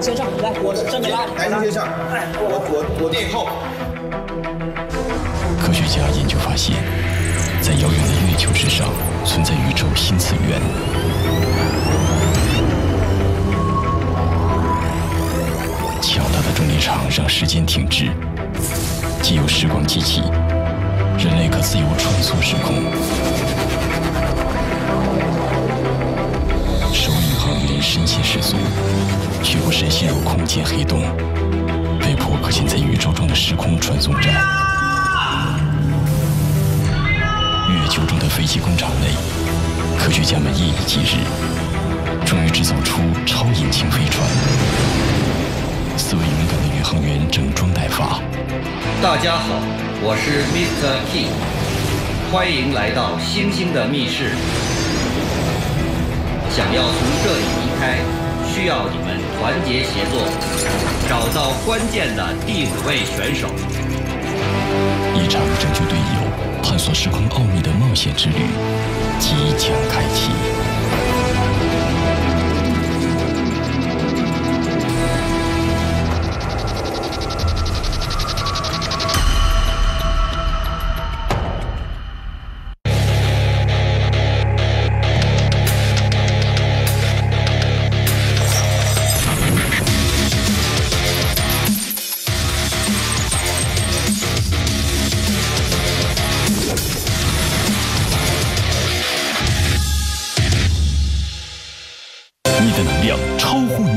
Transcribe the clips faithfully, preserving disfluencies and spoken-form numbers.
我先上，来，我站着拉你。来，先上。哎，我我我垫后。科学家研究发现，在遥远的月球之上存在宇宙新次元。强大的重力场让时间停滞，既有时光机器，人类可自由穿梭时空。 手影行人深陷失踪，却不慎陷入空间黑洞，被迫搁浅在宇宙中的时空传送站。月球中的飞机工厂内，科学家们夜以继日，终于制造出超引擎飞船。四位勇敢的宇航员整装待发。大家好，我是 Mister T， 欢迎来到星星的密室。 想要从这里离开，需要你们团结协作，找到关键的第五位选手。一场拯救队友探索时空奥秘的冒险之旅即将开启。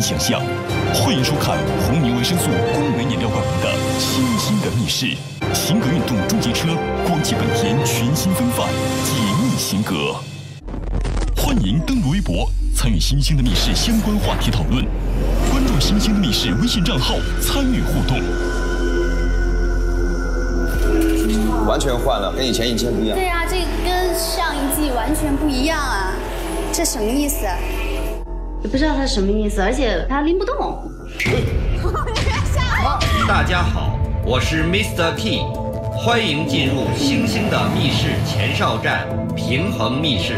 想象，欢迎收看红牛维生素功能饮料冠名的《星星的密室》，型格运动终极车，光启本田全新风范，解密型格。欢迎登录微博参与《星星的密室》相关话题讨论，关注《星星的密室》微信账号参与互动。完全换了，跟以前一千不一样。对啊，这跟上一季完全不一样啊！这什么意思？ 也不知道他什么意思，而且他拎不动。大家好，我是 Mister P， 欢迎进入星星的密室前哨站——平衡密室。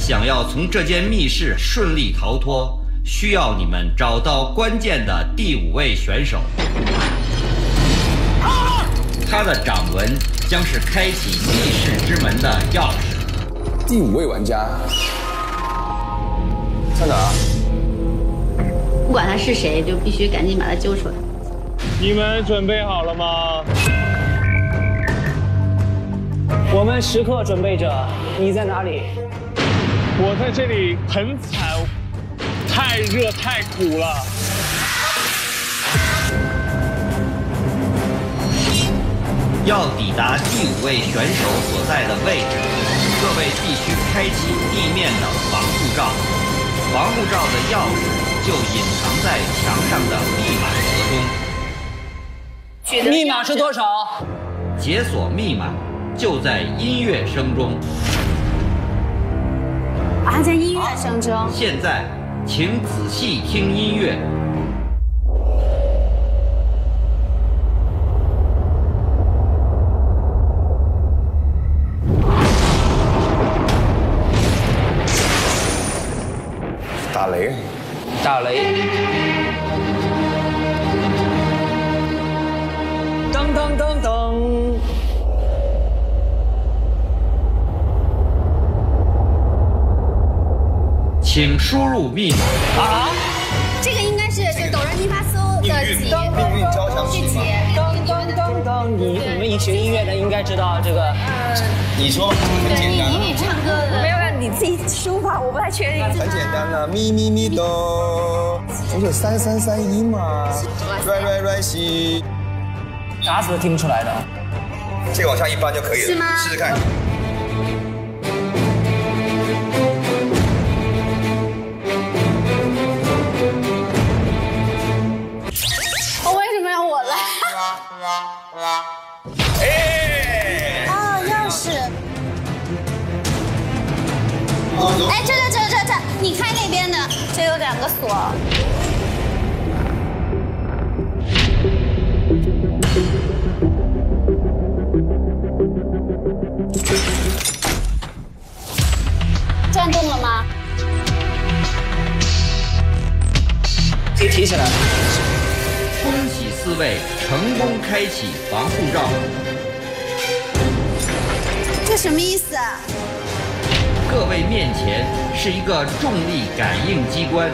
想要从这间密室顺利逃脱，需要你们找到关键的第五位选手。 他的掌纹将是开启密室之门的钥匙。第五位玩家在哪儿？不管他是谁，就必须赶紧把他揪出来。你们准备好了吗？我们时刻准备着。你在哪里？我在这里很惨，太热太苦了。 要抵达第五位选手所在的位置，各位必须开启地面的防护罩，防护罩的钥匙就隐藏在墙上的密码盒中。密码是多少？解锁密码就在音乐声中。啊，在音乐声中。现在，请仔细听音乐。 打雷！当当当当！请输入密码。啊！这个应该是是哆来咪发嗦的几命运交响曲吗？当当当当！你你们以学音乐的应该知道这个。你说很简单。你你唱歌的没有？ 你自己说吧，我不太确定。很简单的，咪咪咪哆，不是三三三一吗 ？Right right right 西，打死都听不出来的。这个往下一翻就可以了，是吗？试试看。我为什么要我来？哎！啊，钥匙。 哎，这这这这这，你开那边的，这有两个锁。提起来了。恭喜四位成功开启防护罩。这什么意思啊？各位面前是一个重力感应机关，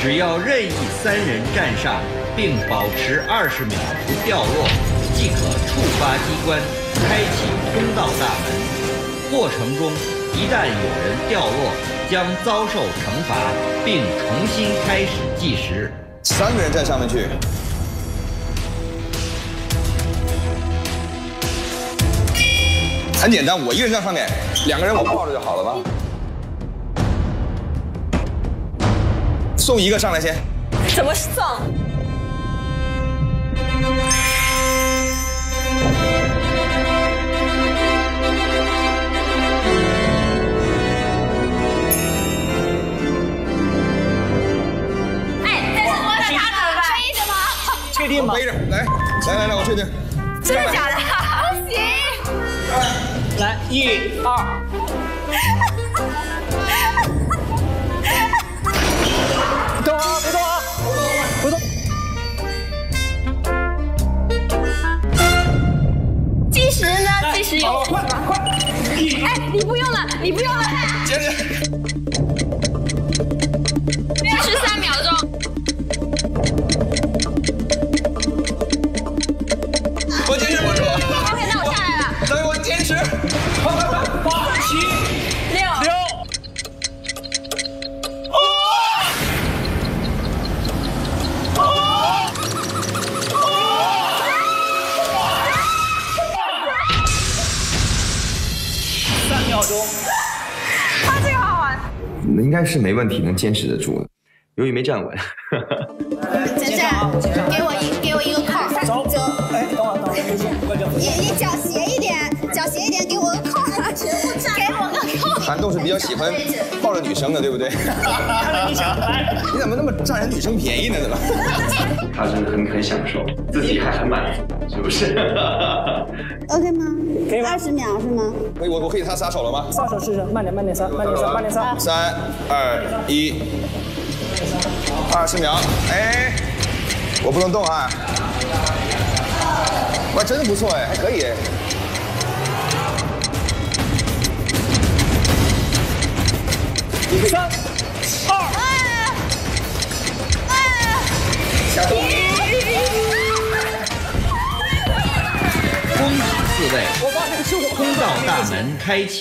只要任意三人站上，并保持二十秒不掉落，即可触发机关，开启通道大门。过程中，一旦有人掉落， 将遭受惩罚，并重新开始计时。三个人站上面去。很简单，我一个人站上面，两个人我抱着就好了吗？送一个上来先。怎么送？确定吗？背着，来，来来来，我确定。真的假的？不行。来，一二。动啊！别动啊！别动。计时呢？计时有。快快！哎，你不用了，你不用了。接着。计时三秒钟。 应该是没问题，能坚持得住的。由于没站稳，晨晨，给我一给我一个扣，走走，哎，等会儿等会儿，你你脚斜一点，脚斜一点，给我个扣，给我个扣。韩栋是比较喜欢抱着女生的，对不对？你怎么那么占人女生便宜呢？怎么？他是很很享受，自己还很满足，是不是 ？OK 吗？ 可以吗？二十秒是吗？可以，我我可以他撒手了吗？撒手试试，慢点慢点撒，慢点撒，慢点撒。三二一，二十秒。哎，我不能动啊！哇，真的不错哎，还可以。三二二，下动。 四位，通道大门开启，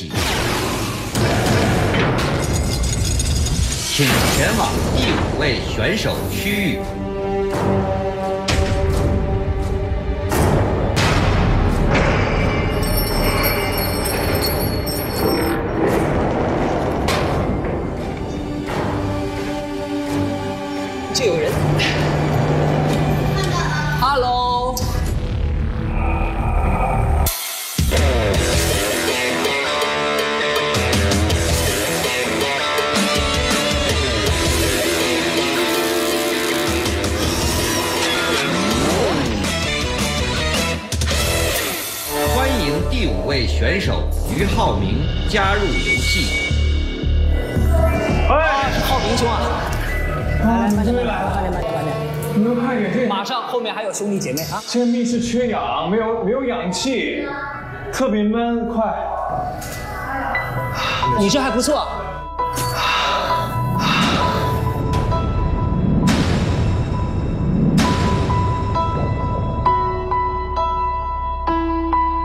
请前往第五位选手区域。就有人。Hello。 为选手于浩明加入游戏。哎，浩明兄啊！哎，慢点，慢点，慢点，慢点！你们快点，这马上后面还有兄弟姐妹啊！这密室缺氧，没有没有氧气，特别闷，快！你这还不错。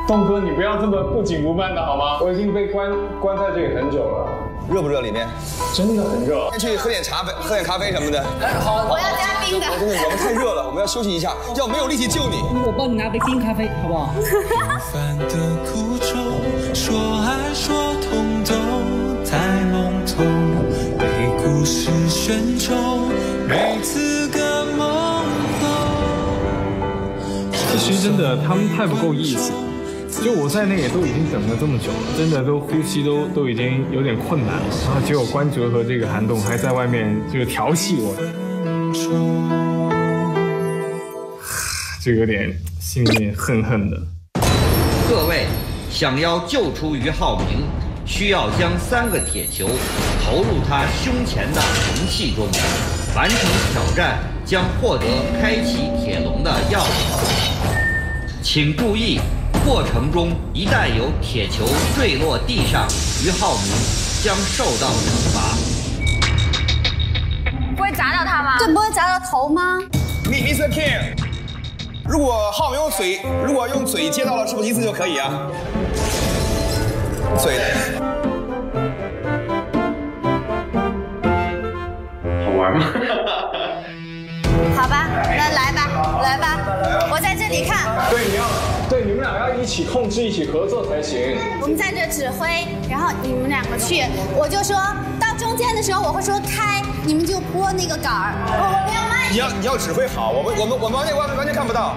栋哥，你不要这么不紧不慢的好吗？我已经被关关在这里很久了，热不热？里面真的很热。先去喝点茶，喝点咖啡什么的。哎，好，我要加冰的。真的，我们太热了，我们要休息一下，要没有力气救你。我帮你拿杯冰咖啡，好不好？其实真的，他们太不够义气。 就我在内也都已经等了这么久了，真的都呼吸都都已经有点困难了。然后结果关喆和这个韩栋还在外面这个调戏我，就有点心里面恨恨的。各位想要救出于浩明，需要将三个铁球投入他胸前的容器中。完成挑战将获得开启铁笼的钥匙。请注意，过程中一旦有铁球坠落地上，于浩明将受到惩罚。不会砸到他吗？对，不会砸到头吗 ？Mister King， 如果浩明用嘴，如果用嘴接到了，是不是一次就可以啊？嘴。 好吧，那来吧，来吧，我在这里看。对，你要，对，你们俩要一起控制，一起合作才行。我们在这指挥，然后你们两个去，我就说到中间的时候，我会说开，你们就拨那个杆儿。我们要慢。你要你要指挥好，我们我们我们完全完全看不到。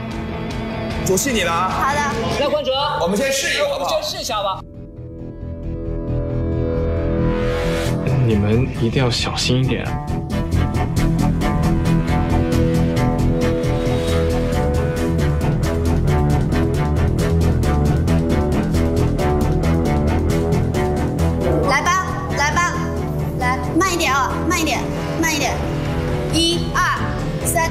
主戏你了啊。好的。那关喆，我们先试一下吧。我们先试一下吧。 你们一定要小心一点。来吧，来吧，来，慢一点啊，慢一点，慢一点，一二三。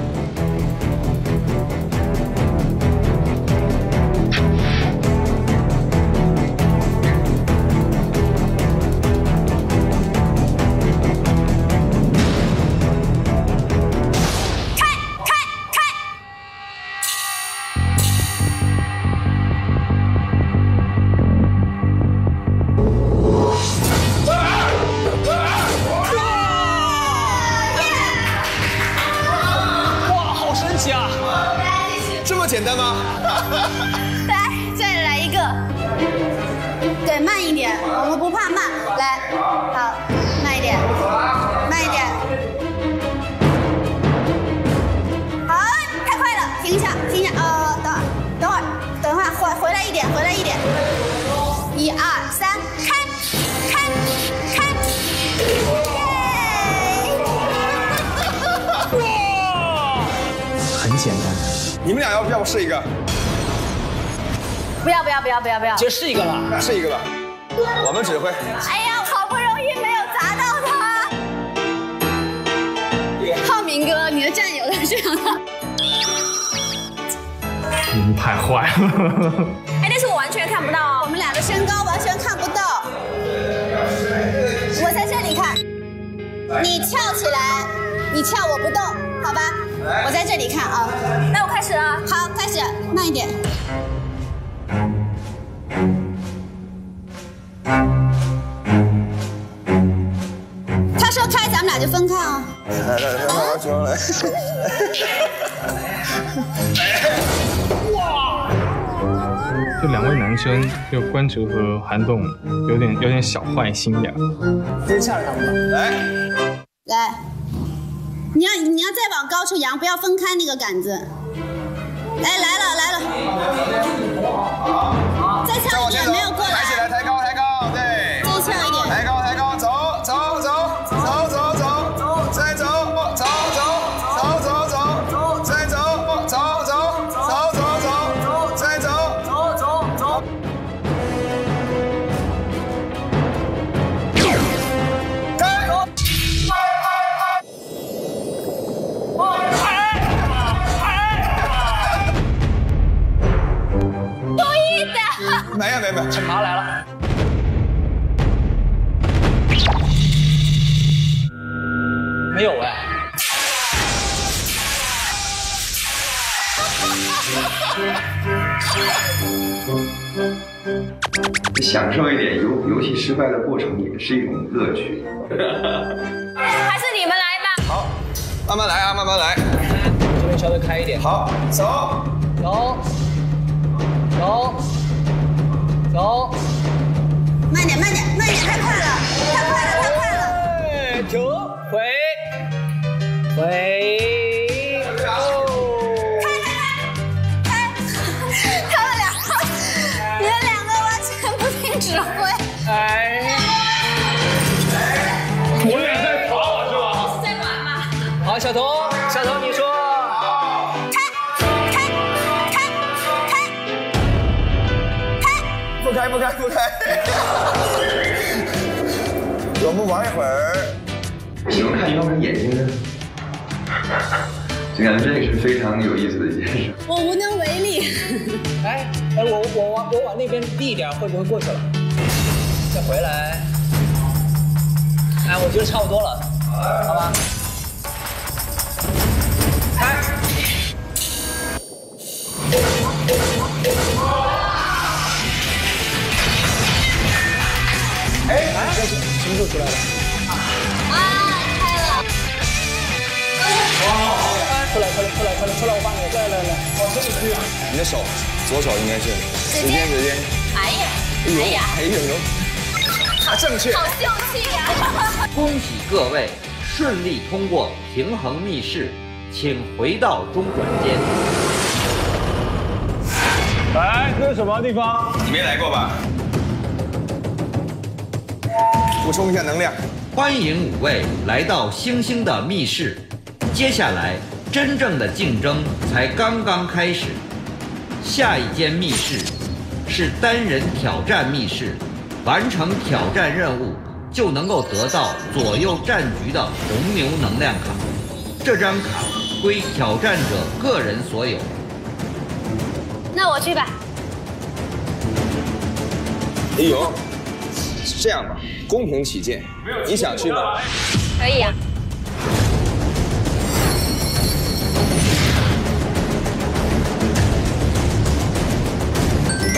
试一个，不要不要不要不要不要，就试一个吧，试一个吧，我们指挥。哎呀，好不容易没有砸到他。浩明哥，你的战友都这样了。你们太坏了。哎，但是我完全看不到，我们俩的身高完全看不到。我在这里看，你跳起来，你跳我不动，好吧？我在这里看啊。那我开始了。好。 慢一点。他说开，咱们俩就分开啊。来来来，把我装来。哇！这两位男生，就关喆和韩栋，有点有点小坏心眼。接下来，来来，你要你要再往高处扬，不要分开那个杆子。 哎，来了来了！再翘一点，没有过来。抬起来，抬高，抬高，对。再翘一点。抬高，抬高，走走走走走走，再走走走走走走，再走走走走走走，再走走走走。开！开！开！ 没有没有没有，惩罚来了！没有哎！享受一点游游戏失败的过程也是一种乐趣。还是你们来吧。好，慢慢来啊，慢慢来。这边稍微开一点。好，走，走，走。 走，慢点，慢点，慢点，太快了，太快了，太快了！停，回，回，开，开，开！他们两个，你们两个完全不听指挥。哎，我俩在打我是吧？在管吗？好，小童，小童，你说。 不开不开不开！我们玩一会儿。你们看一下我们眼睛呢？就感觉这个是非常有意思的一件事。我无能为力。哎，哎，我我往我往那边递一点，会不会过去了？再回来。哎，我觉得差不多了，好吧？哎。 哎，什么时候出来的？啊，开了！哇，出来，出来，出来，出来，出来！我帮你，来来来，往这里推啊！你的手，左手应该是。时间，时间。哎呀，哎呀，哎呦，正确。好秀气呀！恭喜各位顺利通过平衡密室，请回到中转间。哎，这是什么地方？你没来过吧？ 补充一下能量。欢迎五位来到星星的密室，接下来真正的竞争才刚刚开始。下一间密室是单人挑战密室，完成挑战任务就能够得到左右战局的红牛能量卡，这张卡归挑战者个人所有。那我去吧。哎呦。 这样吧，公平起见，你想去吗？可以啊。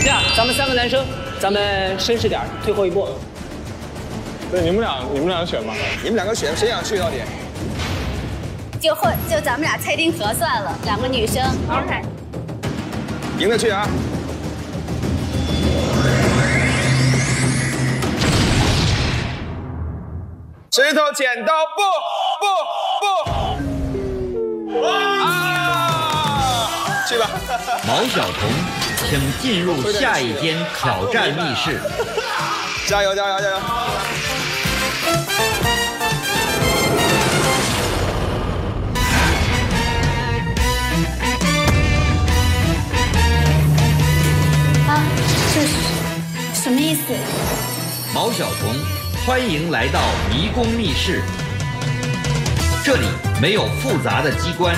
这样，咱们三个男生，咱们绅士点，退后一步。对，你们俩，你们俩选吧。你们两个选，谁想去到底？就会就咱们俩猜丁盒算了，两个女生。OK。赢得去啊！ 石头剪刀布布布！啊，去吧。毛晓彤，请进入下一间挑战密室。加油加油加油！啊，这是什么意思？毛晓彤。 欢迎来到迷宫密室，这里没有复杂的机关，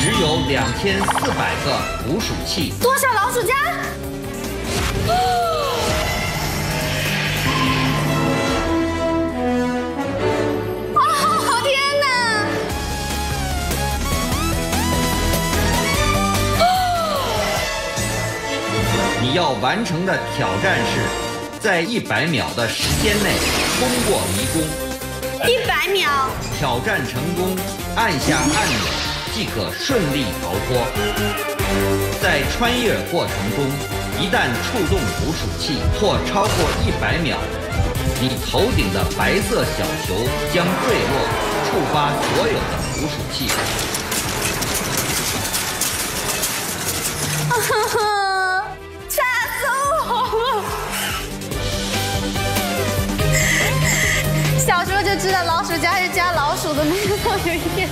只有两千四百个捕鼠器。多少老鼠夹？哦，哦天哪！哦、你要完成的挑战是。 在一百秒的时间内通过迷宫，一百秒挑战成功，按下按钮即可顺利逃脱。在穿越过程中，一旦触动捕鼠器或超过一百秒，你头顶的白色小球将坠落，触发所有的捕鼠器。啊哈哈，吓死我了！ 小时候就知道老鼠夹是夹老鼠的，没想到有一天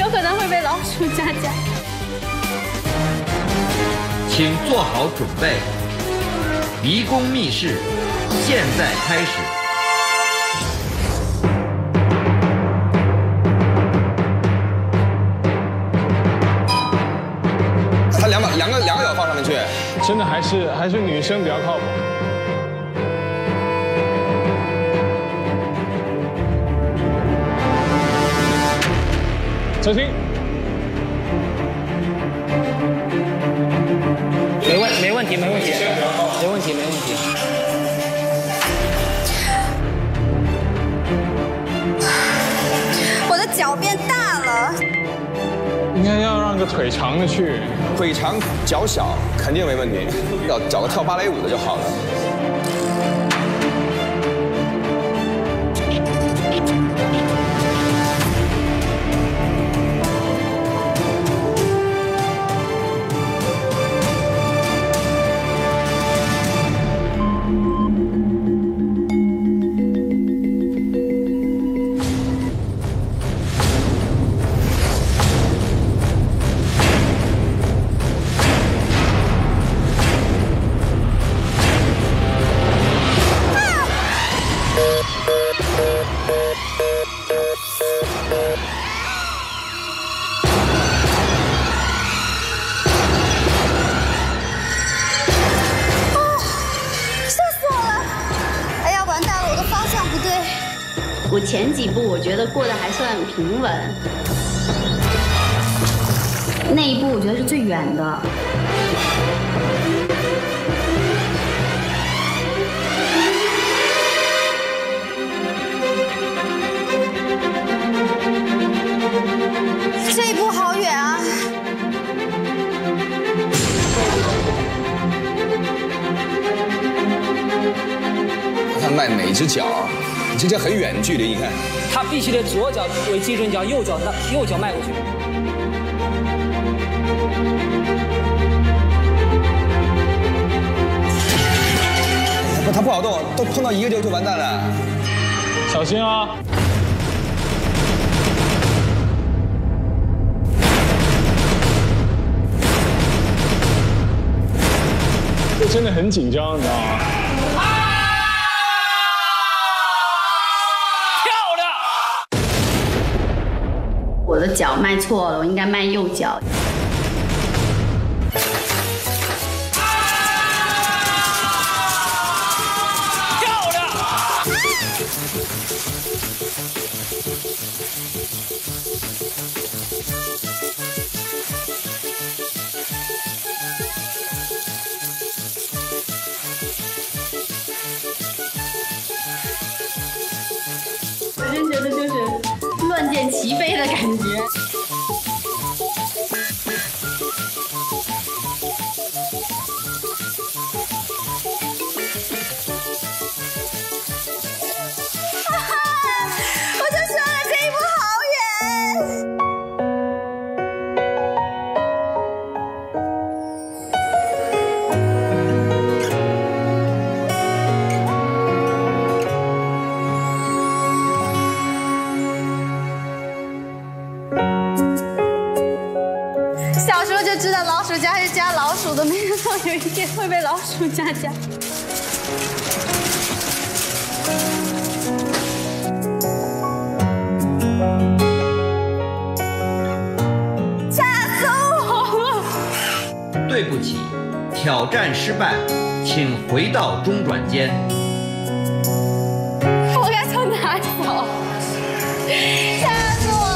有可能会被老鼠夹夹。请做好准备，迷宫密室现在开始。他两把两个两个脚放上面去，真的还是还是女生比较靠谱。 小心！没问没问题没问题没问题没问题。我的脚变大了。应该要让个腿长的去，腿长脚小肯定没问题，要找个跳芭蕾舞的就好了。前几部我觉得过得还算平稳，那一部我觉得是最远的。 迈每只脚，你这叫很远距离。你看，他必须得左脚为基准脚，右脚那右脚迈过去。不，他不好动，都碰到一个就就完蛋了。小心啊！这真的很紧张，你知道吗？ 我的脚迈错了，我应该迈右脚。漂亮！我真觉得就是。 乱箭齐飞的感觉。哈哈，我就说了这一步好远。 小时候就知道老鼠夹是夹老鼠的，没想到有一天会被老鼠夹夹。吓死我了！对不起，挑战失败，请回到中转间。我该从哪走？吓死我！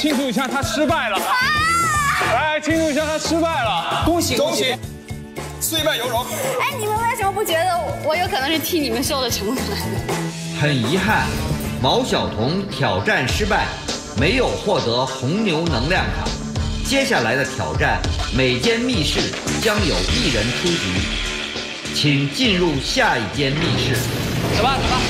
庆祝一下，他失败了！来庆祝一下，他失败了！恭喜恭喜，虽败犹荣！哎，你们为什么不觉得我有可能是替你们受了惩罚？很遗憾，毛晓彤挑战失败，没有获得红牛能量卡。接下来的挑战，每间密室将有一人出局，请进入下一间密室。走吧，走吧。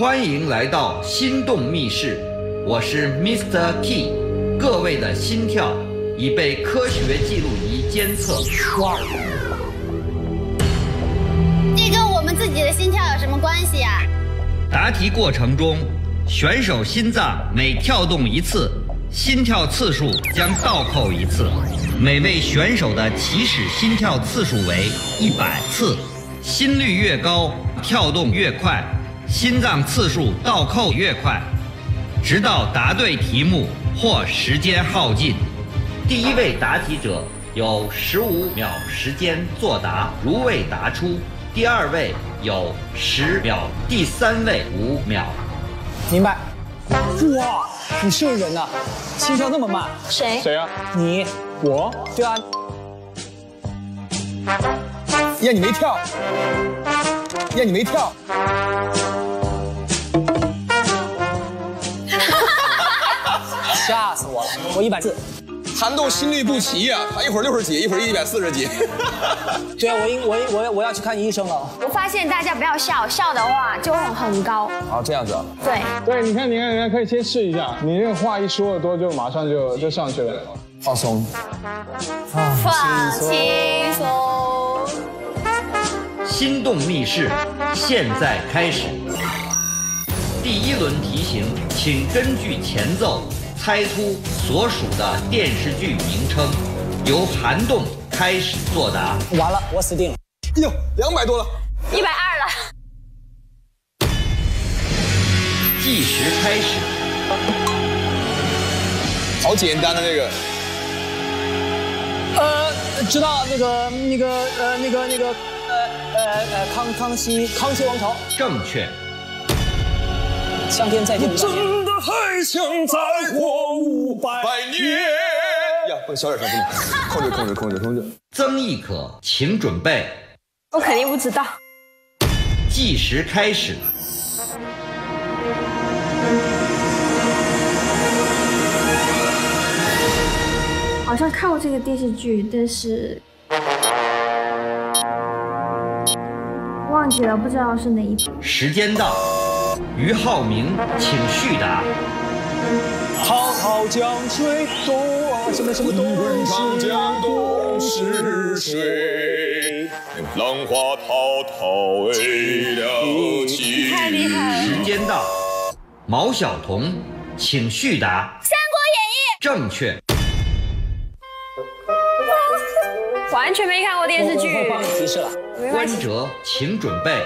欢迎来到心动密室，我是 Mister T， 各位的心跳已被科学记录仪监测。这跟我们自己的心跳有什么关系啊？答题过程中，选手心脏每跳动一次，心跳次数将倒扣一次。每位选手的起始心跳次数为一百次，心率越高，跳动越快。 心脏次数倒扣越快，直到答对题目或时间耗尽。第一位答题者有十五秒时间作答，如未答出，第二位有十秒，第三位五秒。明白。哇，你是人呐，心跳那么慢。谁？谁啊？你。我。对啊。呀，你没跳。呀，你没跳。 吓死我了！我一百次，寒冻心律不齐呀、啊，他一会儿六十几，一会儿一百四十几。对啊，我应我我我要去看医生了。我发现大家不要笑，笑的话就会很高。啊，这样子啊？对对，你看你看你看，可以先试一下。你这个话一说的多，就马上就就上去了。放松，放轻松。心动密室现在开始。第一轮题型，请根据前奏。 猜出所属的电视剧名称，由涵洞开始作答。完了，我死定了！哎呦，两百多了，一百二了。计时开始。好简单的那个。呃，知道那个那个呃那个那个呃呃呃康康熙康熙王朝。正确。向天再见。不 还想再活五百年呀！不，小点声，控制，控制，控制，控制。曾轶可，请准备。我肯定不知道。计时开始。好像看过这个电视剧，但是忘记了，不知道是哪一部。时间到。 俞灏明，请续答。滔滔江水东啊，什么什么东是江东逝水，浪花滔滔为了情。太厉害了！时间到，毛晓彤，请续答。《三国演义》正确。完全没看过电视剧。我帮你提示了。关喆，请准备。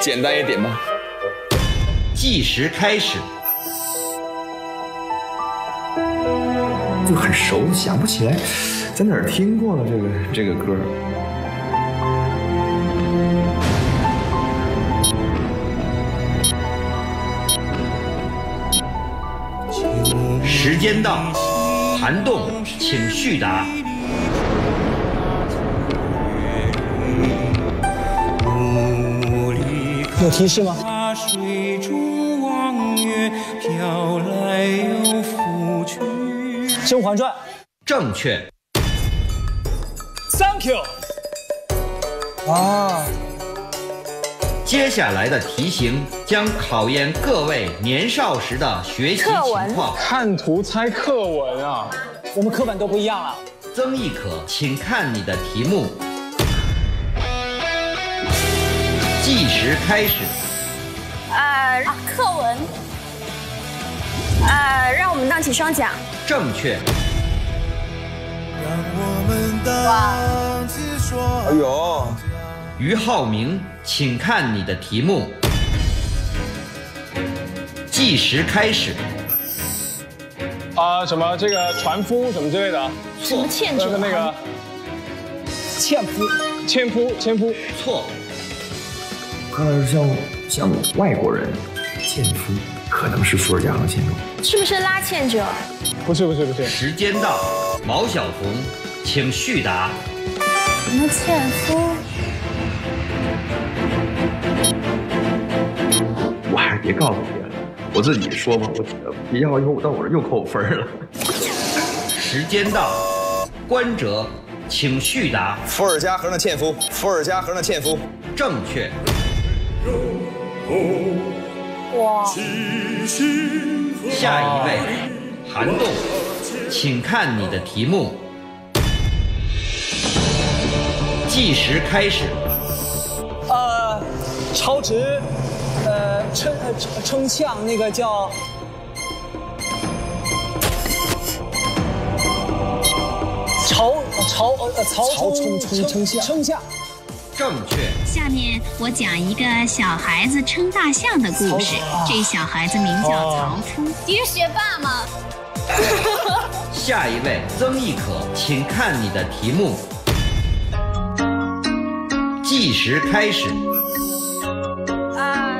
简单一点吧。 计时开始，就很熟，想不起来在哪儿听过了这个这个歌。时间到，涵洞，请续答。有提示吗？ 水中望月，飘来又拂去。《甄嬛传》正确。Thank you。啊！接下来的题型将考验各位年少时的学习情况。看图猜课文啊！我们课本都不一样了。曾轶可，请看你的题目。计时开始。 呃，课文，呃，让我们荡起双桨。正确。哇！哎呦，俞灏明，请看你的题目。计时开始。啊、呃，什么这个船夫什么之类的？什么欠主？那个纤夫，纤夫，纤夫，错。呃，像我。 像外国人，纤夫可能是伏尔加河线中，是不是拉纤者？不是不是不是。时间到，毛晓彤，请续答。什么纤夫？我还是别告诉别人，我自己说吧，我别要以后到我这又扣分了。时间到，关喆，请续答。伏尔加河的纤夫，伏尔加河的纤夫，正确。 哇！下一位，涵洞，请看你的题目。计时开始。呃，曹植，呃，称称象那个叫。曹曹呃曹冲称称象。称象。 正确。下面我讲一个小孩子称大象的故事。啊、这小孩子名叫曹夫。你是学霸吗？下一位，曾轶可，请看你的题目。计时开始。啊。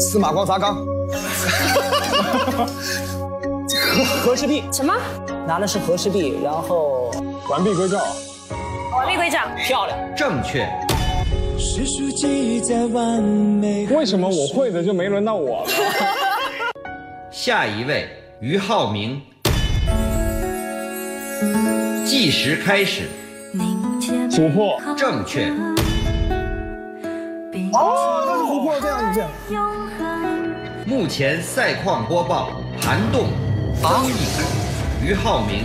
司马光砸缸。和氏璧。什么？拿的是和氏璧，然后完璧归赵。 完璧归赵，漂亮，正确。为什么我会的就没轮到我了？下一位，俞灏明，计时开始，琥珀，正确。哦，那是琥珀，这样子。目前赛况播报：韩栋、方毅、于浩明，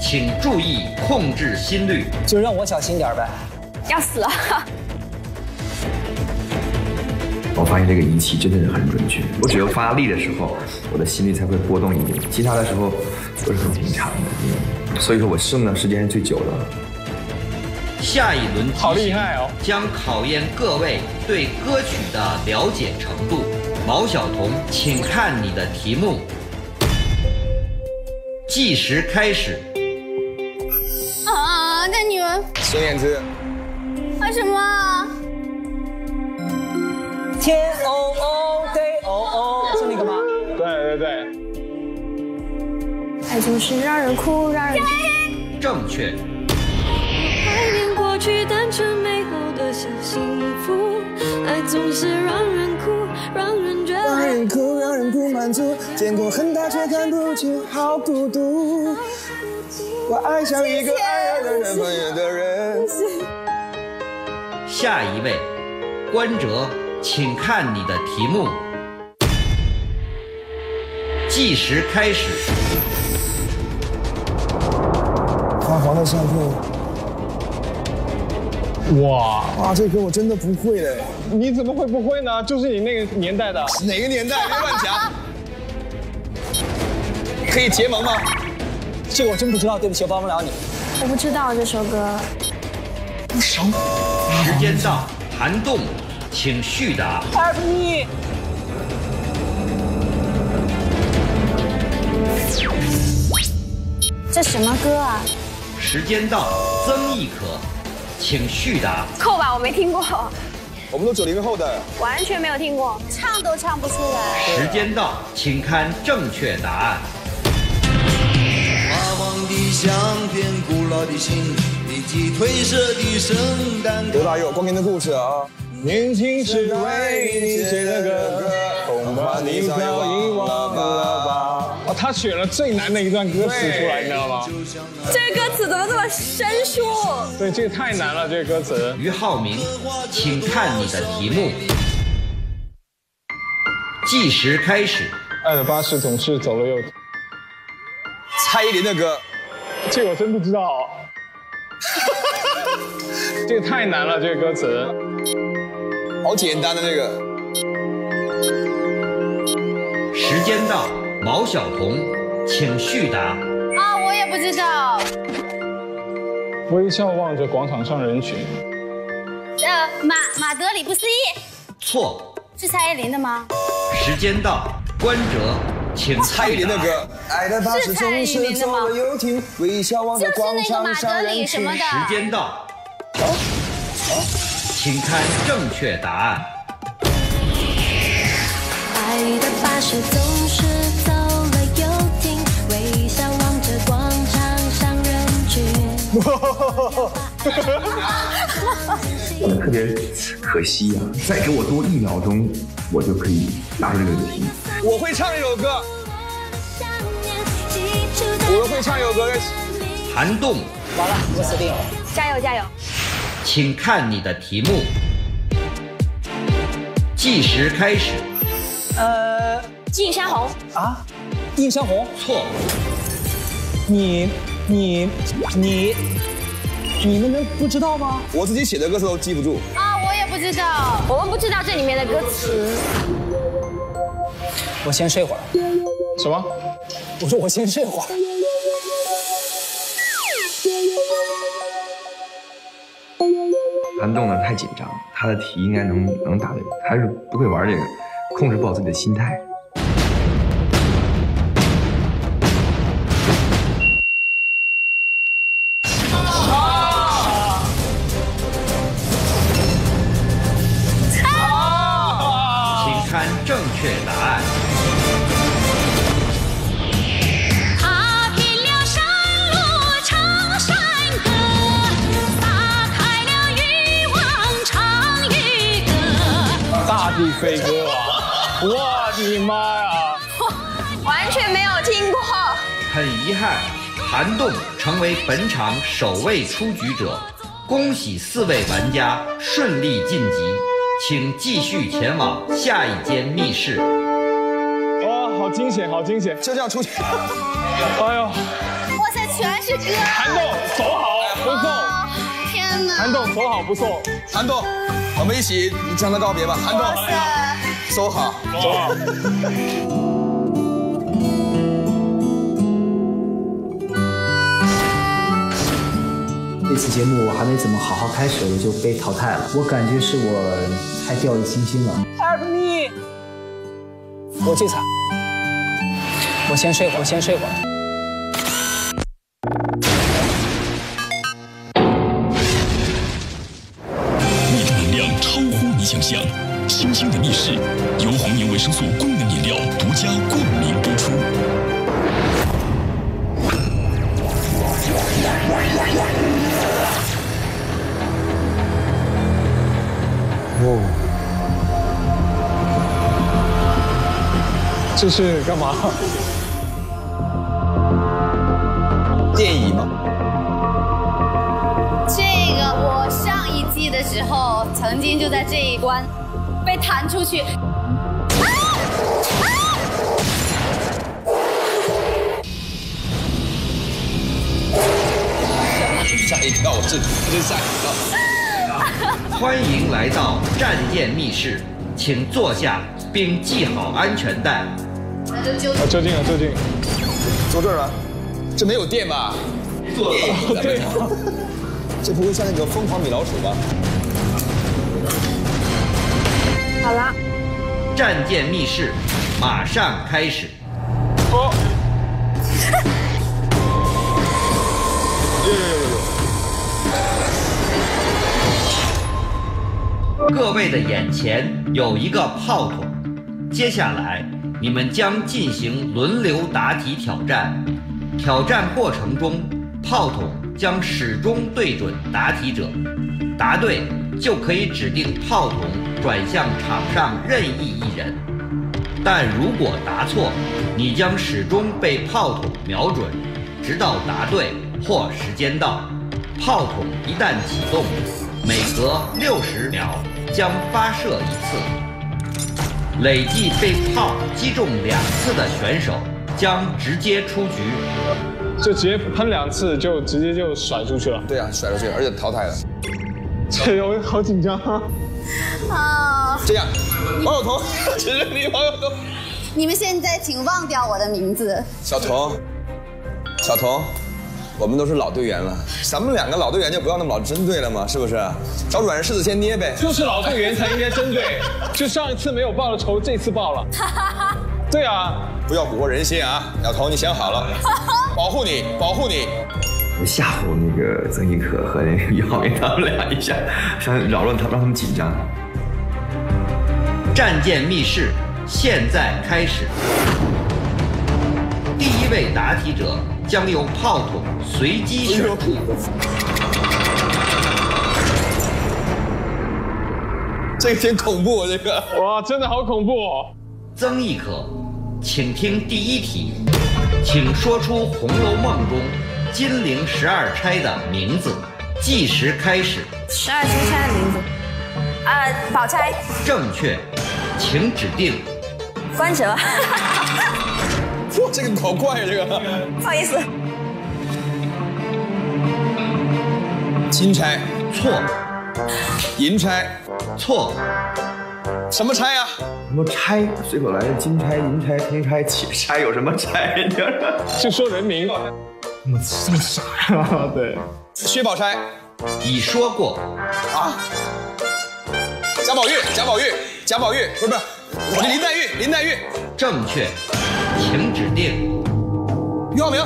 请注意控制心率。就让我小心点呗。要死了！我发现这个仪器真的是很准确，我只有发力的时候，我的心率才会波动一点，其他的时候都是很平常的。所以说我胜的时间是最久的。下一轮好厉害哦，将考验各位对歌曲的了解程度。毛晓彤，请看你的题目。计时开始。啊，那你们？孙燕姿。为什么？ 天哦哦，对哦哦，是那个吗？对对对。爱总是让人哭，让人正确。怀念过去单纯美好的小幸福，爱总是让人哭，让人觉得让人哭，让人不满足。见过很大却看不清，好孤独。我爱上一个爱爱的人，不远的人。下一位，关喆。 请看你的题目，计时开始。泛黄的相片。哇哇，这歌我真的不会嘞！你怎么会不会呢？就是你那个年代的。哪个年代？别乱讲。可以结盟吗？这个我真不知道，对不起，我帮不了你。我不知道这首歌。不熟。时间到，寒冻。 请续答。二一。这什么歌啊？时间到，曾轶可，请续答。扣吧，我没听过。我们都九零后的，完全没有听过，唱都唱不出来。时间到，请看正确答案。发黄的相片，古老的信，以及褪色的圣诞。刘大佑，光年的故事啊。 年轻时为你写的歌，恐怕你早已忘了吧。哦，他选了最难的一段歌词出来，你知道吗？这个歌词怎么这么生疏？对，这个太难了，这个歌词。于浩明，请看你的题目。计时开始。爱的巴士总是走了又。蔡依林的歌，这个我真不知道。这个太难了，这个歌词。 好简单的那个。时间到，毛晓彤，请续答。啊，我也不知道。微笑望着广场上人群。呃，马马德里不思议。错。是蔡依林的吗？时间到，关喆，请蔡依林的歌。爱的巴士总是走了又停，微笑望着广场上人群。时间到。哦哦 请看正确答案。爱的巴士总是走了又停，微笑望着广场上人群。我特别可惜呀、啊，再给我多一秒钟，我就可以拿出这个题。我会唱一首歌，我会唱一首歌。寒冻。完了，我死定了！加油加油！ 请看你的题目，计时开始。呃，映山红啊，映山红错。你你你你们能不知道吗？我自己写的歌词都记不住啊，我也不知道，我们不知道这里面的歌词。我先睡会儿。什么？我说我先睡会儿。 寒冻呢太紧张，他的题应该能能答对，还是不会玩这个，控制不好自己的心态。啊！啊！请看正确答案。踏遍了山路，唱山歌。 大地飞歌啊！我的妈呀！完全没有听过。很遗憾，涵栋成为本场首位出局者，恭喜四位玩家顺利晋级，请继续前往下一间密室。哇、哦，好惊险，好惊险！就这样出去。哎呦！哇塞，全是歌。涵栋走好，不送。哦、天哪！涵栋走好，不送。涵栋，我们一起向他告别吧。涵栋，走好，走好。这次节目我还没怎么好好开始，我就被淘汰了。我感觉是我太掉以轻心了。二逼！我最惨。我先睡会儿，我先睡会儿。 想象新兴的密室，由黄牛维生素功能饮料独家冠名播出。哦，这是干嘛？电椅吗？这个我上一季的时候。 曾经就在这一关被弹出去，啊啊、下一道是下一道。欢迎来到战舰密室，请坐下并系好安全带。那就就就近了，就近了，坐这儿了。这没有电吧？坐了。对啊，这不会像那个疯狂米老鼠吧？ 好了，战舰密室马上开始。哦，有有有有有。各位的眼前有一个炮筒，接下来你们将进行轮流答题挑战。挑战过程中，炮筒将始终对准答题者，答对就可以指定炮筒 转向场上任意一人，但如果答错，你将始终被炮筒瞄准，直到答对或时间到。炮筒一旦启动，每隔六十秒将发射一次。累计被炮击中两次的选手将直接出局。就直接喷两次，就直接就甩出去了。对啊，甩出去，而且淘汰了。这我好紧张啊！ 啊！ Uh, 这样，王小彤，指着你，王小彤。你们现在请忘掉我的名字。小彤，小彤，我们都是老队员了，咱们两个老队员就不要那么老针对了嘛，是不是？找软柿子先捏呗。就是老队员才应该针对，就上一次没有报的仇，这次报了。对啊，不要蛊惑人心啊，小彤，你想好了，保护你，保护你。 吓唬那个曾轶可和那个于浩明他们俩一下，想扰乱他们，让他们紧张。战舰密室现在开始，第一位答题者将由炮筒随机选出。这个真恐怖，这个哇，真的好恐怖哦！曾轶可，请听第一题，请说出《红楼梦》中 金陵十二钗的名字，计时开始。十二金钗的名字，呃，宝钗。正确，请指定。关喆。哇，这个好怪，这个。不好意思。金钗。错。银钗。错。什么钗呀？什么钗？随口来的金钗、银钗、铜钗、铁钗，有什么钗？就说人名。 这么傻呀！对，薛宝钗，你说过啊？贾宝玉，贾宝玉，贾宝玉，不是不是，我是林黛玉，林黛玉，正确，请指定。俞灏明，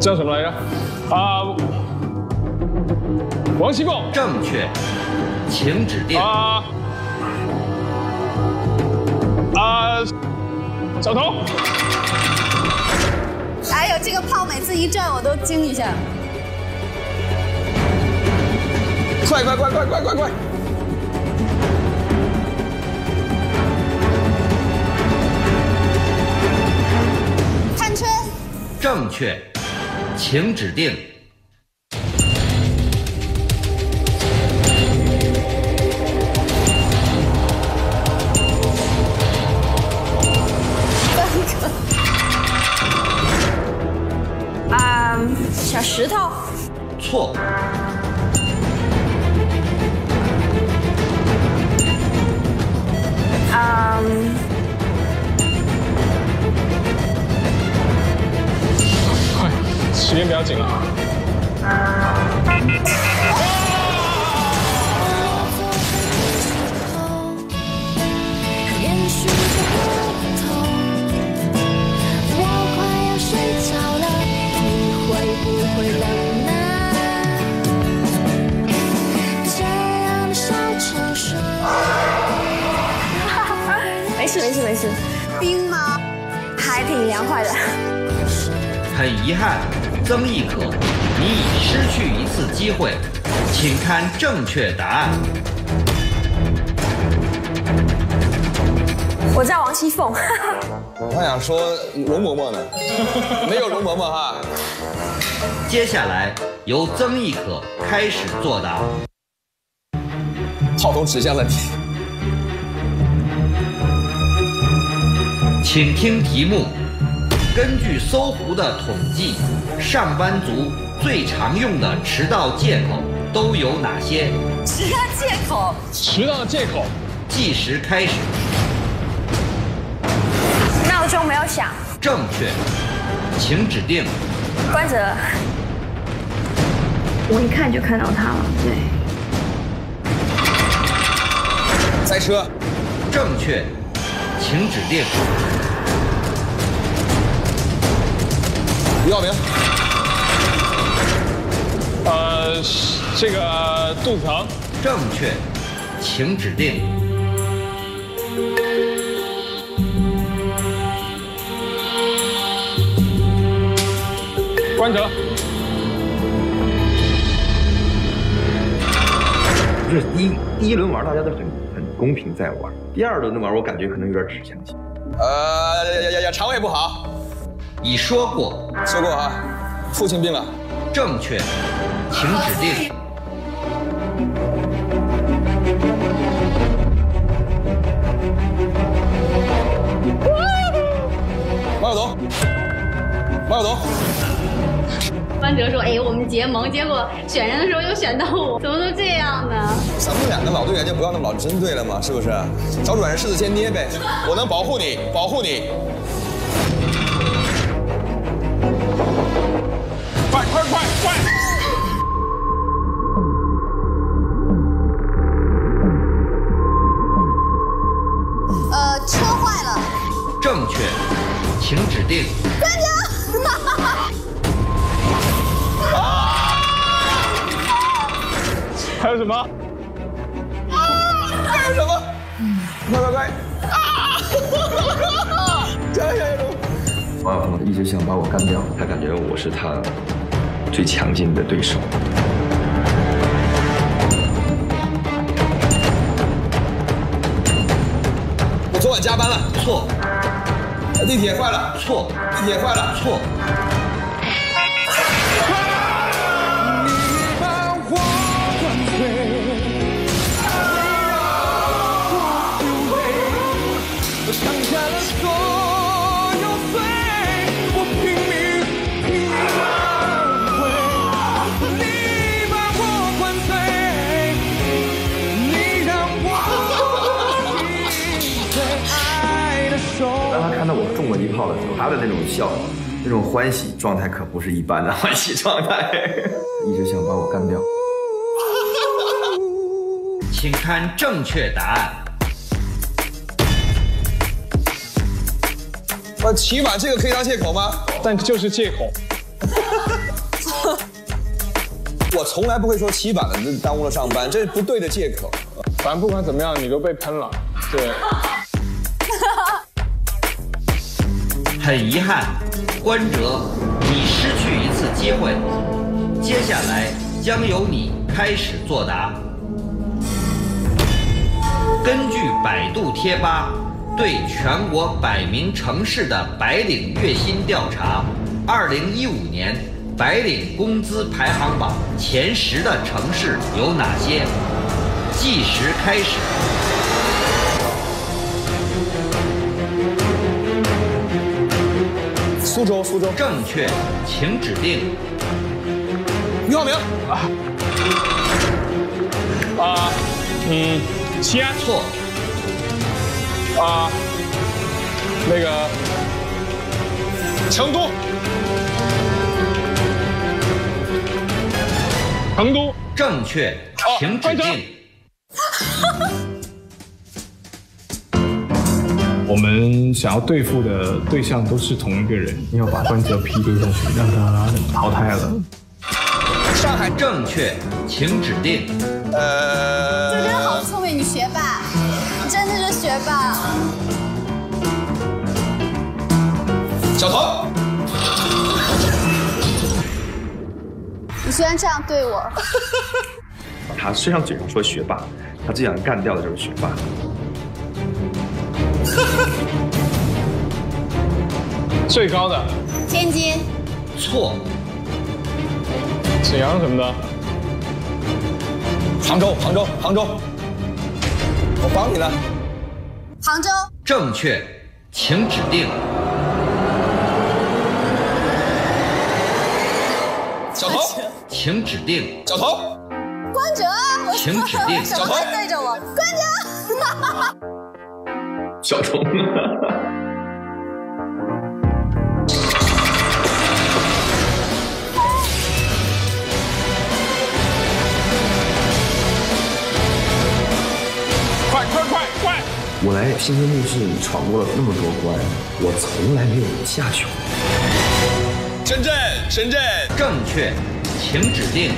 叫什么来着？啊，王熙凤，正确，请指定。啊 啊，小彤！哎呦，这个炮每次一转我都惊一下。快快快快快快快！正确，请指定。啊，小石头。错。 嗯， um, 快，时间比较紧了。没事没事没事，冰吗？还挺凉快的。很遗憾，曾轶可，你已失去一次机会，请看正确答案。我叫王熙凤。我还想说容嬷嬷呢，没有容嬷嬷哈。接下来由曾轶可开始作答。话筒指向了你。 请听题目：根据搜狐的统计，上班族最常用的迟到借口都有哪些？迟到借口。迟到借口。计时开始。闹钟没有响。正确，请指定。关喆。我一看就看到他了，对。塞车。正确。 请指定。于浩明。呃，这个肚子疼。正确，请指定。关喆。不是第一第一轮玩，大家都很。 公平在玩，第二轮的玩我感觉可能有点指向性。呃，呀呀呀，肠胃不好，已说过，说过啊，父亲病了，正确，请指定。马晓彤，马晓彤。关喆说：“哎，我们结盟，结果选人的时候又选到我，怎么都这样呢？”咱们两个老队员就不要那么老针对了嘛，是不是？找软柿子先捏呗，我能保护你，保护你。快快快快！呃，车坏了。正确，请指定。关喆。还有什么？啊！还有什么？快快快！啊！加油！王小鹏一直想把我干掉，他感觉我是他最强劲的对手。我昨晚加班了，错。地铁坏了，错。地铁坏了，错。 泡的时候，他的那种笑，那种欢喜状态可不是一般的欢喜状态，一直想把我干掉。请看正确答案。我起码这个可以当借口吗？但就是借口。我从来不会说起码的耽误了上班，这是不对的借口。反正不管怎么样，你都被喷了。对。很遗憾，关喆，你失去一次机会。接下来将由你开始作答。根据百度贴吧对全国百名城市的白领月薪调查，二零一五年白领工资排行榜前十的城市有哪些？计时开始。苏州，苏州。正确，请指定。俞灏明。啊。啊，嗯，西安。错。啊，那个，成都。 成都正确，请指定。我们想要对付的对象都是同一个人，要把关喆批丢上去，让他淘汰了。上海正确，请指定。呃，真真好聪明，你学霸，你真的是学霸。小童。 你居然这样对我！他虽然嘴上说学霸，他最想干掉的就是学霸。最高的天津，错。沈阳什么的，杭州，杭州，杭州。我帮你了。杭州正确，请指定。小童。 请指定小童，关喆，请指定小童，对着我，关喆，小童，快快快快！我来新生密室闯过了那么多关，我从来没有下去过。深圳，深圳，正确。 请指定。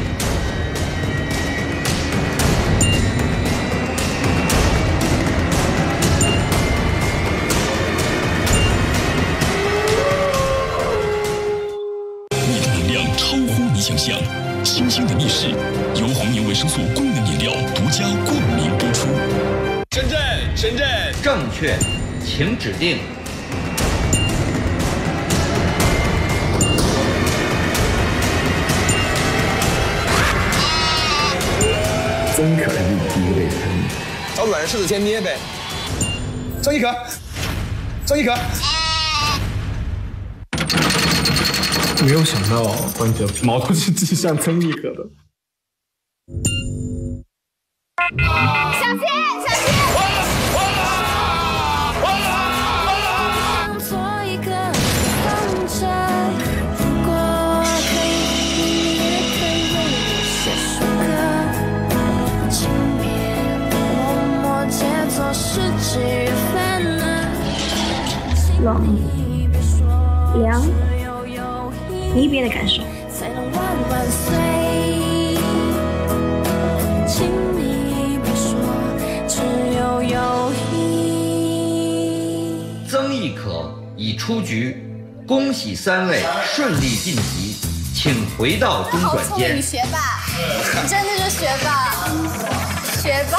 你的能量超乎你想象，星星的密室由黄油维生素功能饮料独家冠名播出。深圳，深圳，正确，请指定。 曾可还是第一位，找软柿子先捏呗。曾轶可，曾轶可，没有想到关喆矛头是指向曾轶可的。小心，小心！冷凉，你一边的感受。曾轶可已出局，恭喜三位顺利晋级，请回到中转间。你学霸，你真的是学霸，学霸。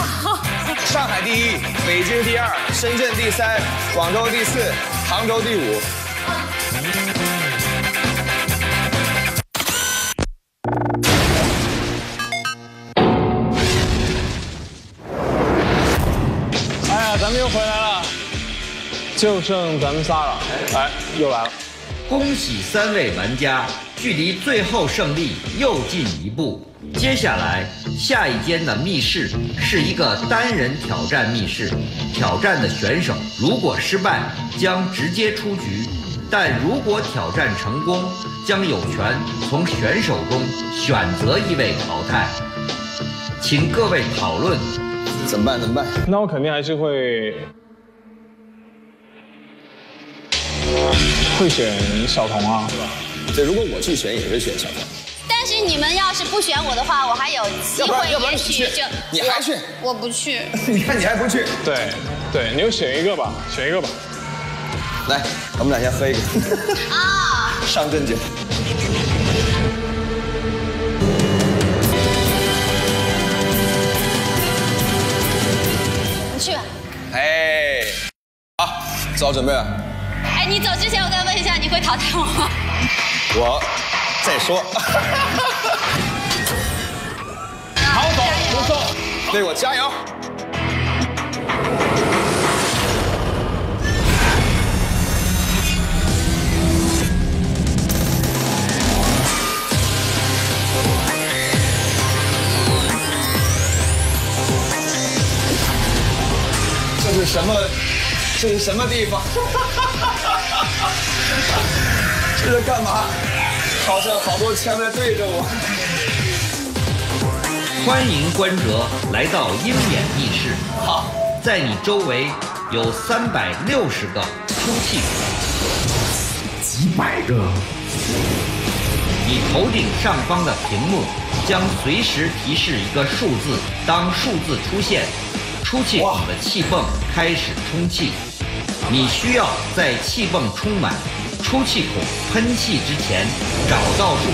上海第一，北京第二，深圳第三，广州第四，杭州第五。哎呀，咱们又回来了，就剩咱们仨了。哎，又来了。恭喜三位玩家，距离最后胜利又进一步。 接下来，下一间的密室是一个单人挑战密室，挑战的选手如果失败，将直接出局；但如果挑战成功，将有权从选手中选择一位淘汰。请各位讨论，怎么办？怎么办？那我肯定还是会会选小童啊，对吧？对，如果我去选，也会选小童。 但是你们要是不选我的话，我还有机会。要不然你去，你还去？我不去。你看你还不去？对，对，你就选一个吧，选一个吧。来，我们俩先喝一个。啊！上阵酒。你去吧。哎，好，做好准备了。哎，你走之前我再问一下，你会淘汰我吗？我再说。好走，不错，对我加油。 这是什么？这是什么地方？这是干嘛？好像好多枪在对着我。欢迎观者来到鹰眼密室。好，在你周围有三百六十个出气孔，几百个。你头顶上方的屏幕将随时提示一个数字，当数字出现。 出气孔的气泵开始充气，你需要在气泵充满、出气孔喷气之前找到数字，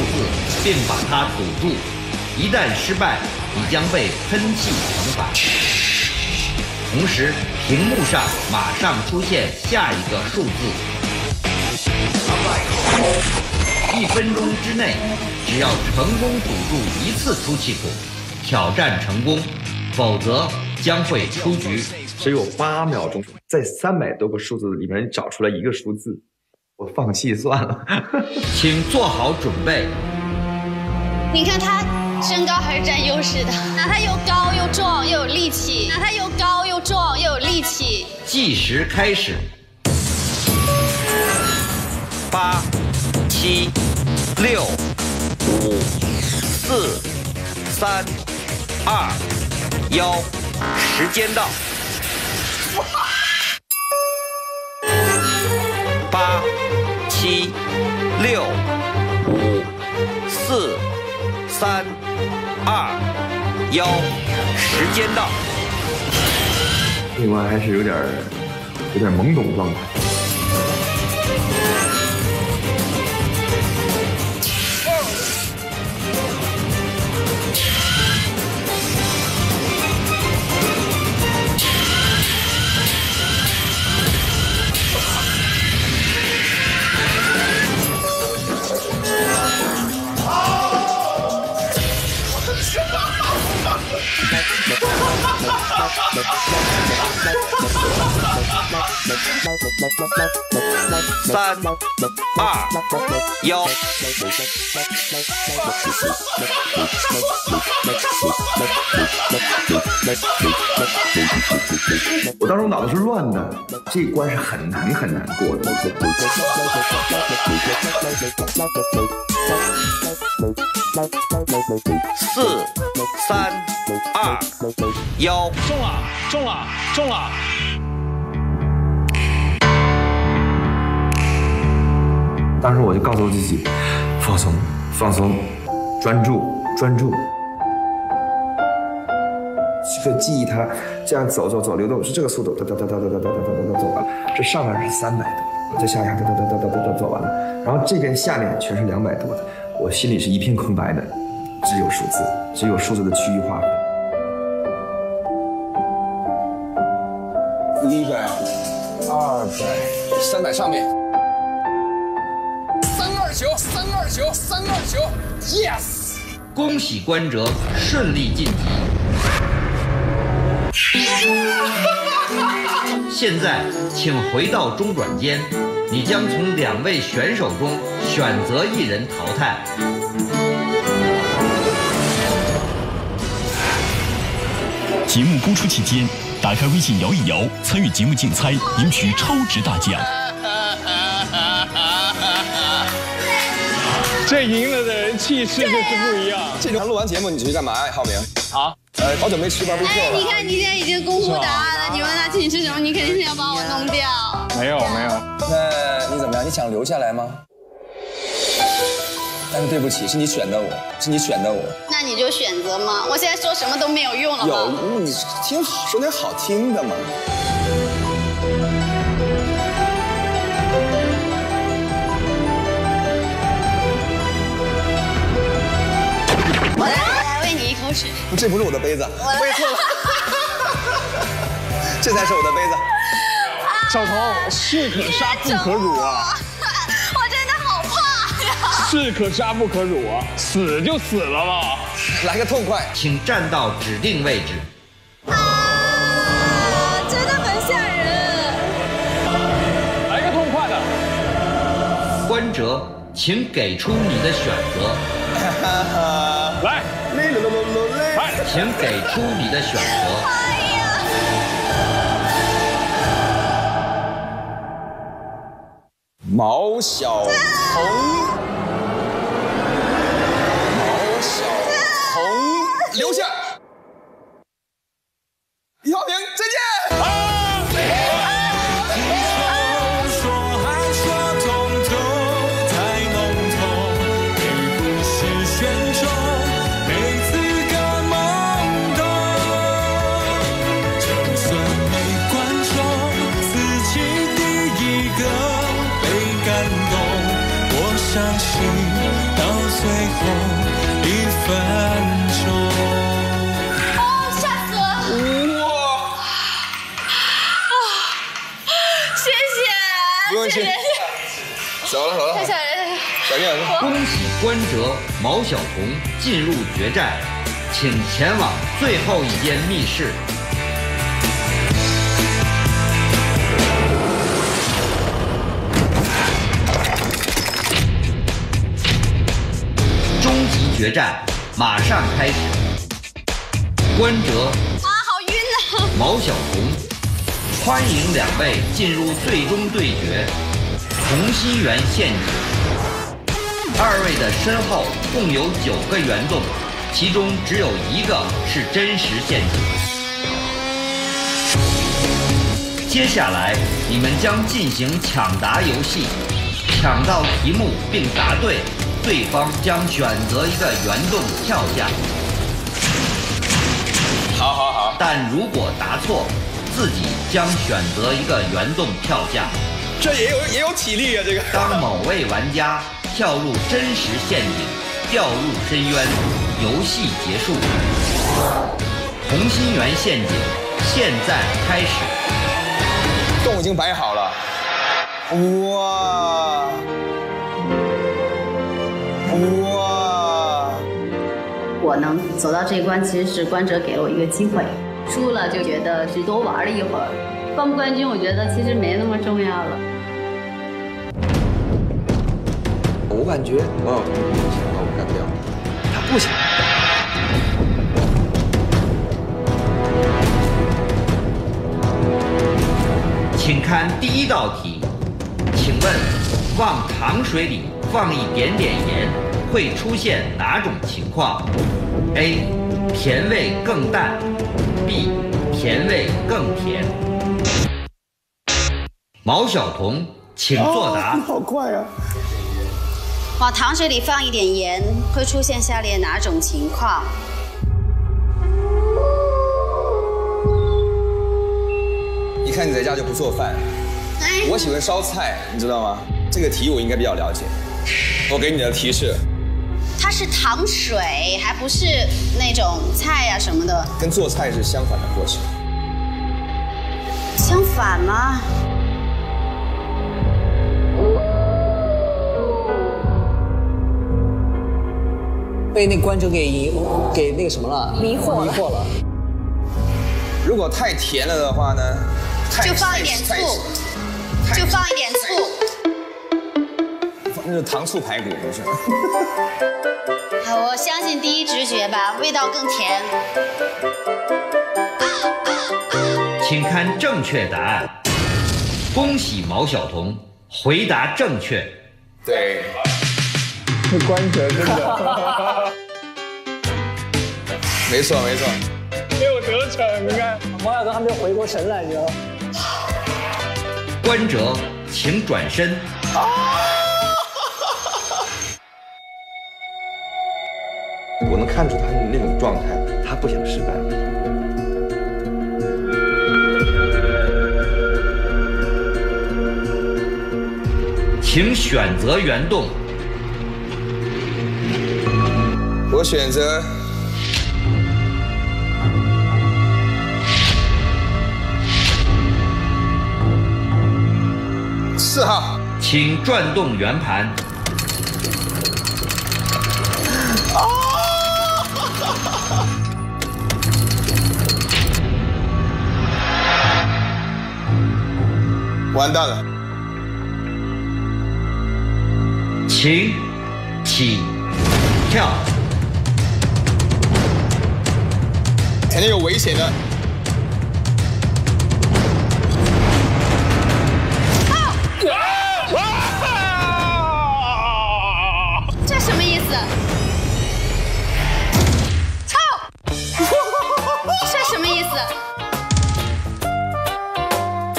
并把它堵住。一旦失败，你将被喷气惩罚。同时，屏幕上马上出现下一个数字。一分钟之内，只要成功堵住一次出气孔，挑战成功，否则。 将会出局，只有八秒钟，在三百多个数字里面找出来一个数字，我放弃算了。请做好准备。你看他身高还是占优势的，那他又高又壮又有力气，那他又高又壮又有力气。计时开始，八、七、六、五、四、三、二、一。 时间到，八、七、六、五、四、三、二、一，时间到。这关还是有点有点懵懂状态。三二一，我当时脑子是乱的，这一关是很难很难过的。四三二一，中了，中了，中了。 当时我就告诉我自己，放松，放松，专注，专注。这个记忆它这样走走走流动是这个速度，哒哒哒哒哒哒哒哒哒走完了。这上面是三百多，这下面哒哒哒哒哒哒走完了。然后这边下面全是两百多的，我心里是一片空白的，只有数字，只有数字的区域划分。一百，二百，三百上面。 三二九，三二九 ，yes！ 恭喜观者顺利晋级。现在，请回到中转间，你将从两位选手中选择一人淘汰。节目播出期间，打开微信摇一摇，参与节目竞猜，赢取超值大奖。 这赢了的人气势就是不一样。这场录完节目你去干嘛呀，浩明？啊，呃，好久没吃 barbecue 了。哎，你看你现在已经公布答案了，你问他请你吃什么，你肯定是要把我弄掉。没有没有。那你怎么样？你想留下来吗？但是对不起，是你选的我，是你选的我。那你就选择嘛，我现在说什么都没有用了。有，你听好，说点好听的嘛。 我来喂你一口水。这不是我的杯子，喂错了。这才是我的杯子。小童，士可杀不可辱啊！我真的好怕呀。士可杀不可辱啊，死就死了吧。来个痛快，请站到指定位置。 观者，请给出你的选择。来，请给出你的选择。毛晓彤，毛晓彤，留下。李浩平，再见。啊 恭喜观者毛晓彤进入决战，请前往最后一间密室。终极决战马上开始。观者，啊，好晕啊！毛晓彤，欢迎两位进入最终对决——同心圆陷阱。 二位的身后共有九个圆洞，其中只有一个是真实陷阱。接下来，你们将进行抢答游戏，抢到题目并答对，对方将选择一个圆洞跳下。好好好。但如果答错，自己将选择一个圆洞跳下。这也有也有体力啊，这个。当某位玩家。 跳入真实陷阱，掉入深渊，游戏结束。同心圆陷阱现在开始。洞已经摆好了。哇！哇！我能走到这一关，其实是观者给了我一个机会。输了就觉得是多玩了一会儿，冠不冠军我觉得其实没那么重要了。 我感觉，哦，想把我干掉，他不想。请看第一道题，请问，往糖水里放一点点盐会出现哪种情况 ？A. 甜味更淡 B. 甜味更甜。毛晓彤，请作答。哦、好快啊！ 往糖水里放一点盐，会出现下列哪种情况？一看你在家就不做饭，哎、我喜欢烧菜，你知道吗？这个题我应该比较了解。我给你的提示，它是糖水，还不是那种菜呀、啊、什么的，跟做菜是相反的过程。相反吗？ 被那观众给迷，给那个什么了，迷惑了。迷惑了。如果太甜了的话呢，就放一点醋，就放一点醋。那是糖醋排骨不是？好，我相信第一直觉吧，味道更甜。请看正确答案。恭喜毛晓彤，回答正确。对。 观者真的，没错没错，没有得逞，你看毛晓彤还没有回过神来，你知道吗？观者，请转身。啊、我能看出他那种状态，他不想失败。请选择圆洞。 我选择四号，请转动圆盘。完蛋了。请起跳，肯定有危险的。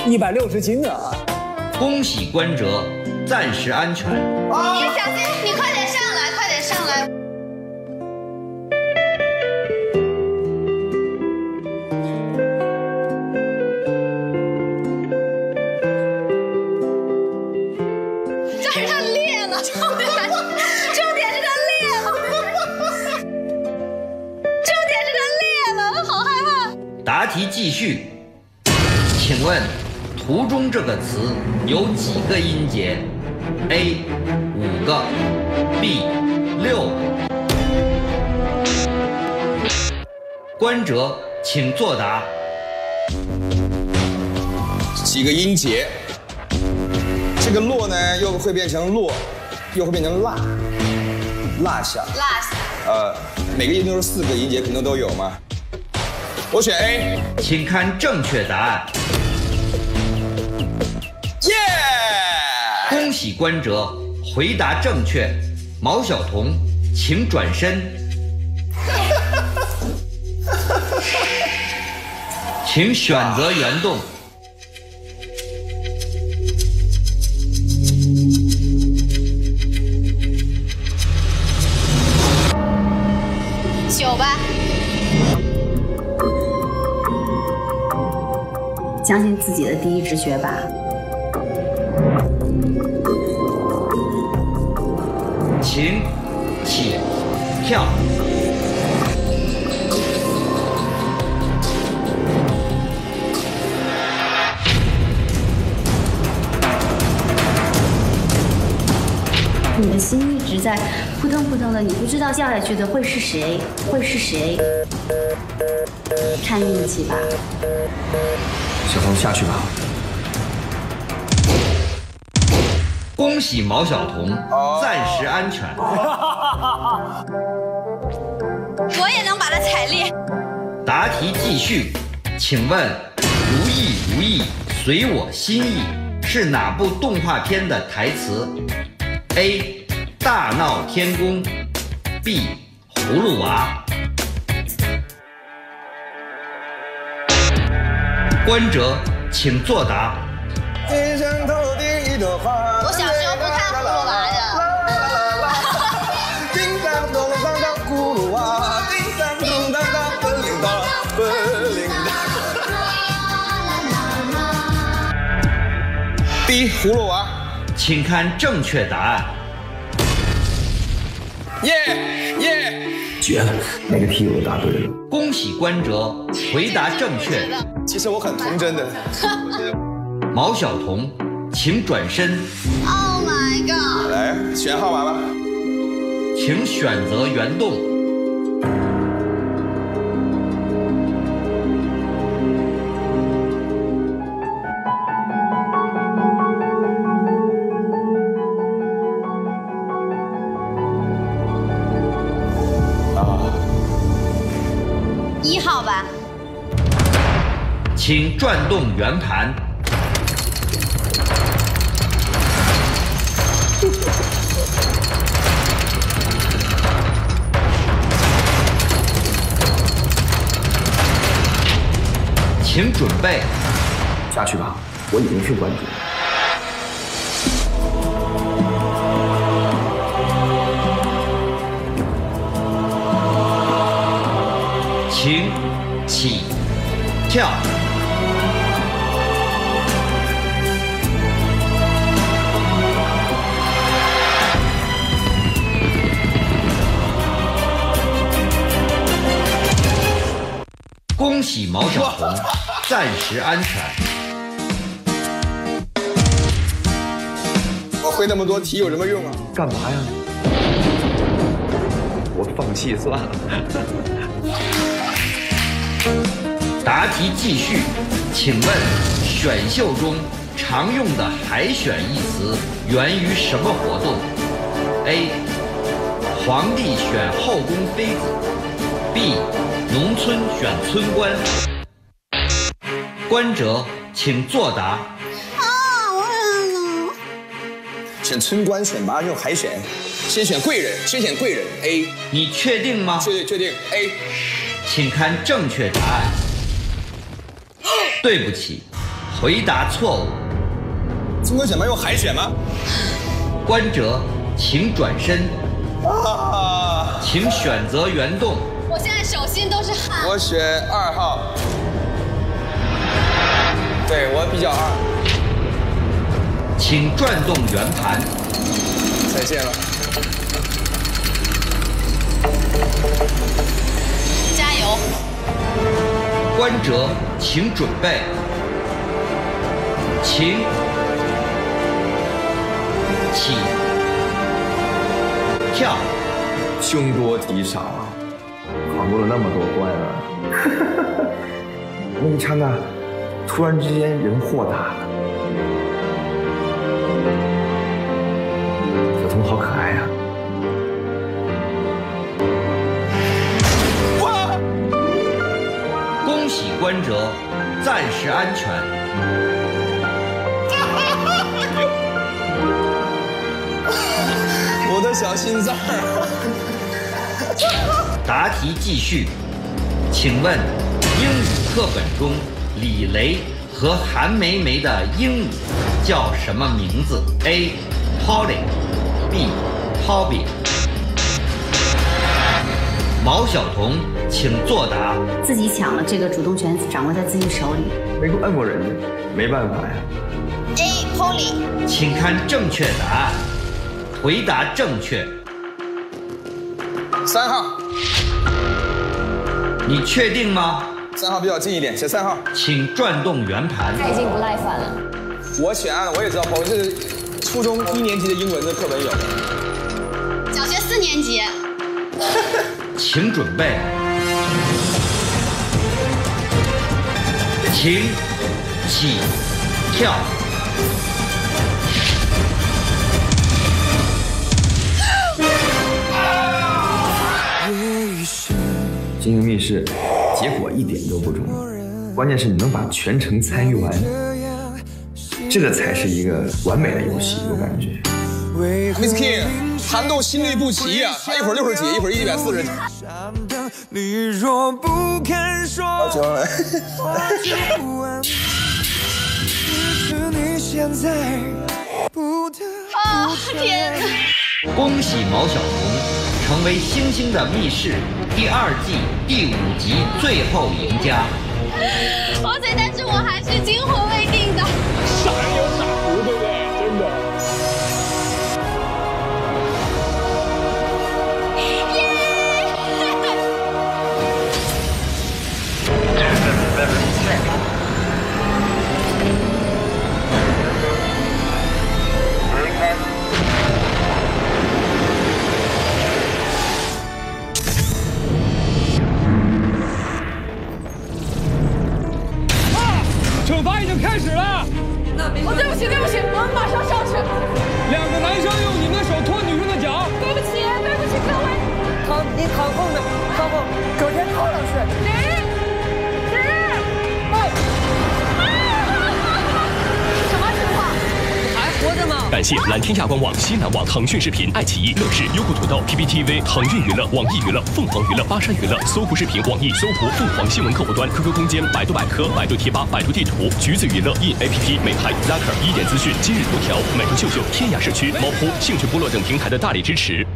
一百六十斤呢！恭喜关喆，暂时安全。啊、你小心，你快点上来，快点上来。这是它裂了，重点，重点是它裂了，重点是它裂了，我好害怕。答题继续，请问。 途中这个词有几个音节 ？A 五个 ，B 六个。关喆，请作答。几个音节？这个“落”呢，又会变成“落”，又会变成“落”，落下。落下。呃，每个音都是四个音节，肯定都有嘛。我选 A， 请看正确答案。 恭喜关喆，回答正确。毛晓彤，请转身。请选择原动。九吧。相信自己的第一直觉吧。 请起跳，你的心一直在扑腾扑腾的，你不知道掉下去的会是谁，会是谁？看运气吧。小彤下去吧。 恭喜毛晓彤，暂时安全。我也能把它踩裂。答题继续，请问“如意如意随我心意”是哪部动画片的台词 ？A. 大闹天宫 B. 葫芦娃。关喆，请作答。 今生头顶一朵花。我小时候不看葫芦娃的。叮当咚当当，葫芦娃。叮当咚当当，本领大，本领大。B 葫芦娃，请看正确答案。耶耶，绝了！那个题我答对了。恭喜关喆，回答正确。其实我很童真的。毛晓彤，请转身。Oh my god！ 来选号码吧，请选择原动。啊，一号吧，请转动圆盘。 请准备下去吧，我已经去关注。请起跳，恭喜毛晓彤。暂时安全。我会那么多题有什么用啊？干嘛呀？我放弃算了。答题继续，请问选秀中常用的海选一词源于什么活动 ？A. 皇帝选后宫妃子 B. 农村选村官。观者请作答。选村官选拔用海选，先选贵人，先选贵人。A. 你确定吗？确定，确定。A. 请看正确答案。对不起。 回答错误。村官选拔用海选吗？观者，请转身。啊！请选择原动。我现在手心都是汗。我选二号。对，我比较二。请转动圆盘。再见了。加油！观者，请准备。 请起跳，凶多吉少啊！考过了那么多关啊！那一刹那，突然之间人豁达了。小童好可爱呀、啊！哇！恭喜观者，暂时安全。 我的小心脏。答题继续，请问英语课本中李雷和韩梅梅的英语叫什么名字 ？A. Polly B. Polly。毛晓彤，请作答。自己抢了这个主动权，掌握在自己手里。没按过人家，没办法呀。 Polly， 请看正确答案。回答正确。三号。你确定吗？三号比较近一点，选三号。请转动圆盘。他已经不耐烦了。我选啊，我也知道，我是初中一年级的英文的课本有。小学四年级。请准备。请起跳。 经营密室，结果一点都不重要，关键是你能把全程参与完，这个才是一个完美的游戏，我感觉。Mister King， 寒冻心律不齐呀、啊，他一会儿六十几，一会儿一百四十几。好球了！哦天哪！恭喜毛晓彤。 成为《星星的密室》第二季第五集最后赢家。王姐，但是我还是惊魂未定的。傻人有傻福，对不对？真的。耶！开始了！我、哦、对不起，对不起，我们马上上去。两个男生用你们的手托女生的脚。对不起，对不起各位。掏，你掏空的，掏空，整天掏两次。谁？谁？哎！什么情况？还活着吗？感谢蓝天亚观网、新南网、腾讯视频、爱奇艺、乐视、优酷土豆、P P T V、腾讯娱乐、网易娱乐、凤凰娱乐、巴山娱乐、搜狐视频、网易搜狐、凤凰新闻客户端、Q Q 空间、百度百科、百度贴吧、百度地图、橘子娱乐、E A P P、美拍、Laker、一点资讯、今日头条、美图秀秀、天涯社区、猫扑、兴趣部落等平台的大力支持。